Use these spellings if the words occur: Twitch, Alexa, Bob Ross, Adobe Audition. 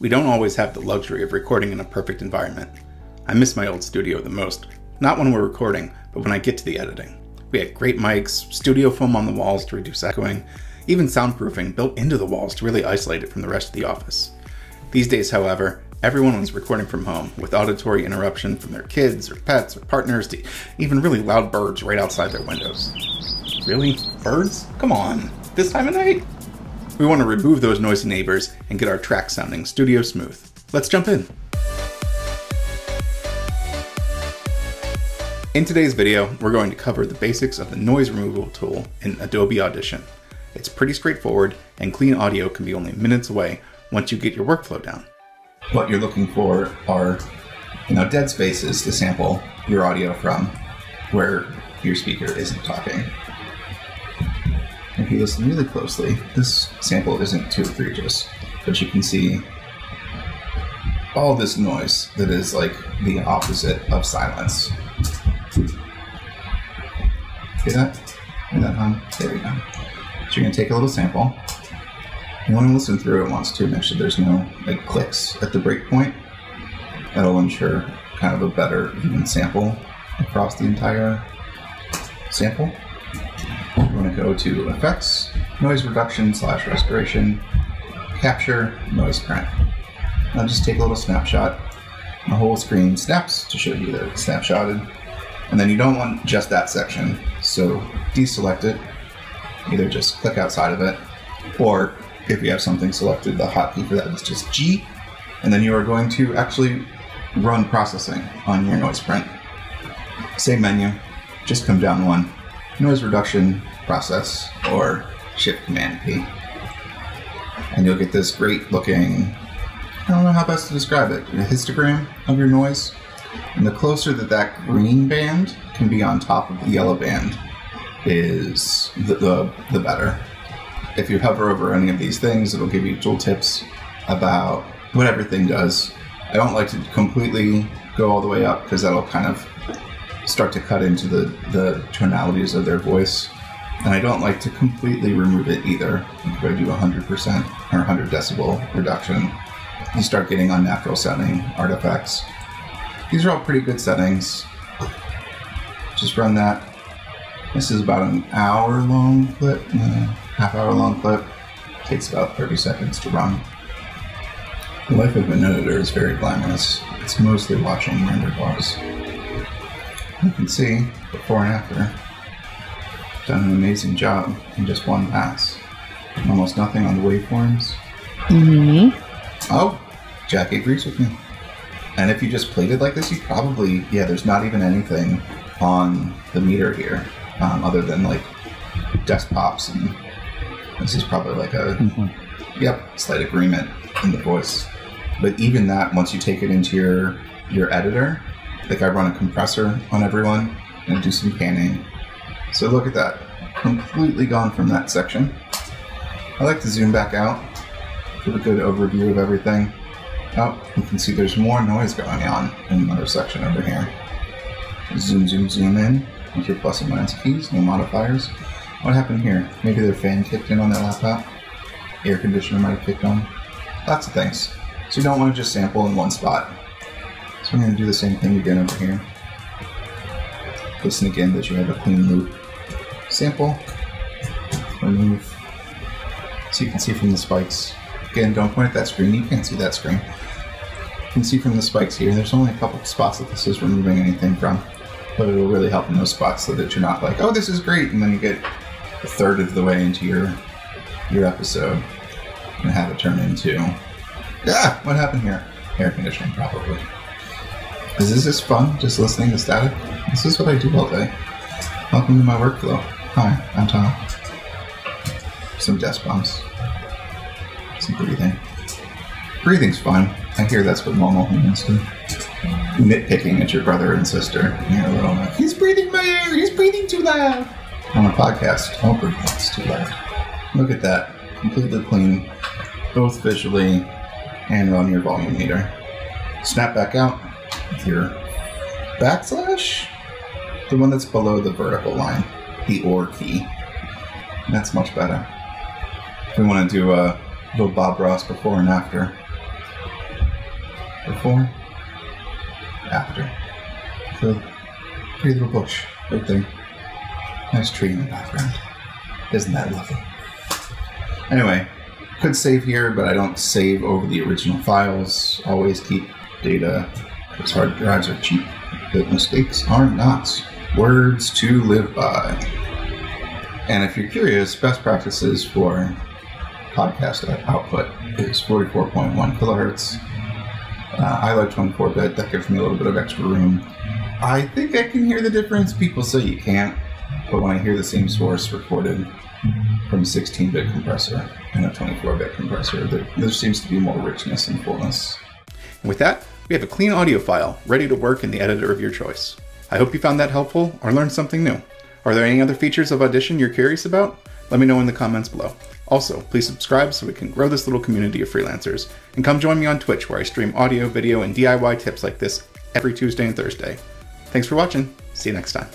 We don't always have the luxury of recording in a perfect environment. I miss my old studio the most. Not when we're recording, but when I get to the editing. We had great mics, studio foam on the walls to reduce echoing, even soundproofing built into the walls to really isolate it from the rest of the office. These days, however, everyone was recording from home, with auditory interruption from their kids or pets or partners to even really loud birds right outside their windows. Really? Birds? Come on, this time of night? We want to remove those noisy neighbors and get our track sounding studio smooth. Let's jump in. In today's video, we're going to cover the basics of the noise removal tool in Adobe Audition. It's pretty straightforward, and clean audio can be only minutes away once you get your workflow down. What you're looking for are, dead spaces to sample your audio from where your speaker isn't talking. If you listen really closely, this sample isn't too egregious, but you can see all this noise that is like the opposite of silence. See that? Hear that hum? There we go. So you're going to take a little sample. You want to listen through it once too, make sure there's no clicks at the breakpoint. That'll ensure kind of a better even sample across the entire sample. You want to go to Effects, Noise Reduction / Restoration, Capture, Noise Print. Now just take a little snapshot. The whole screen snaps to show you that it's snapshotted. And then you don't want just that section, so deselect it, either just click outside of it, or if you have something selected, the hotkey for that is just G, and then you are going to actually run processing on your noise print. Same menu, just come down one, noise reduction process, or Shift Command P. And you'll get this great looking, I don't know how best to describe it, a histogram of your noise. And the closer that that green band can be on top of the yellow band is the better. If you hover over any of these things, it'll give you tooltips about what everything does. I don't like to completely go all the way up because that'll kind of start to cut into the tonalities of their voice. And I don't like to completely remove it either. If I do 100% or 100 decibel reduction, you start getting unnatural sounding artifacts. These are all pretty good settings. Just run that. This is about an hour long clip, half hour long clip. It takes about 30 seconds to run. The life of an editor is very glamorous. It's mostly watching render bars. You can see before and after. Done an amazing job in just one pass. Almost nothing on the waveforms. Oh, Jackie agrees with me. And if you just played it like this, you probably, there's not even anything on the meter here, other than desk pops, and this is probably slight agreement in the voice. But even that, once you take it into your editor, I run a compressor on everyone and do some panning. So look at that, completely gone from that section. I like to zoom back out, give a good overview of everything. Oh, you can see there's more noise going on in another section over here. Zoom, zoom, zoom in with your plus and minus keys, no modifiers. What happened here? Maybe their fan kicked in on their laptop. Air conditioner might have kicked on. Lots of things. So you don't want to just sample in one spot. So I'm going to do the same thing again over here. Listen again that you have a clean loop. Sample. Remove. So you can see from the spikes. Again, don't point at that screen, you can't see that screen. You can see from the spikes here, there's only a couple spots that this is removing anything from, but it'll really help in those spots so that you're not like, oh, this is great, and then you get a third of the way into your episode and have it turn into, what happened here? Air conditioning, probably. Is this just fun, just listening to static? This is what I do all day. Welcome to my workflow. Hi, I'm Tom. Some desk bumps. Some breathing. Breathing's fun. I hear that's what normal humans do. Nitpicking at your brother and sister. You're a little like, he's breathing my air! He's breathing too loud! On a podcast, don't breathe, it's too loud. Look at that. Completely clean, both visually and on your volume meter. Snap back out with your backslash, the one that's below the vertical line, the OR key. That's much better. We want to do a little Bob Ross before and after. before, after. So, pretty little bush right there. Nice tree in the background. Isn't that lovely? Anyway, could save here, but I don't save over the original files. Always keep data, because hard drives are cheap, but mistakes are not. Words to live by. And if you're curious, best practices for podcast output is 44.1 kilohertz. I like 24-bit. That gives me a little bit of extra room. I think I can hear the difference. People say you can't, but when I hear the same source recorded from a 16-bit compressor and a 24-bit compressor, there seems to be more richness and fullness. And with that, we have a clean audio file ready to work in the editor of your choice. I hope you found that helpful or learned something new. Are there any other features of Audition you're curious about? Let me know in the comments below. Also, please subscribe so we can grow this little community of freelancers, and come join me on Twitch where I stream audio, video, and DIY tips like this every Tuesday and Thursday. Thanks for watching. See you next time.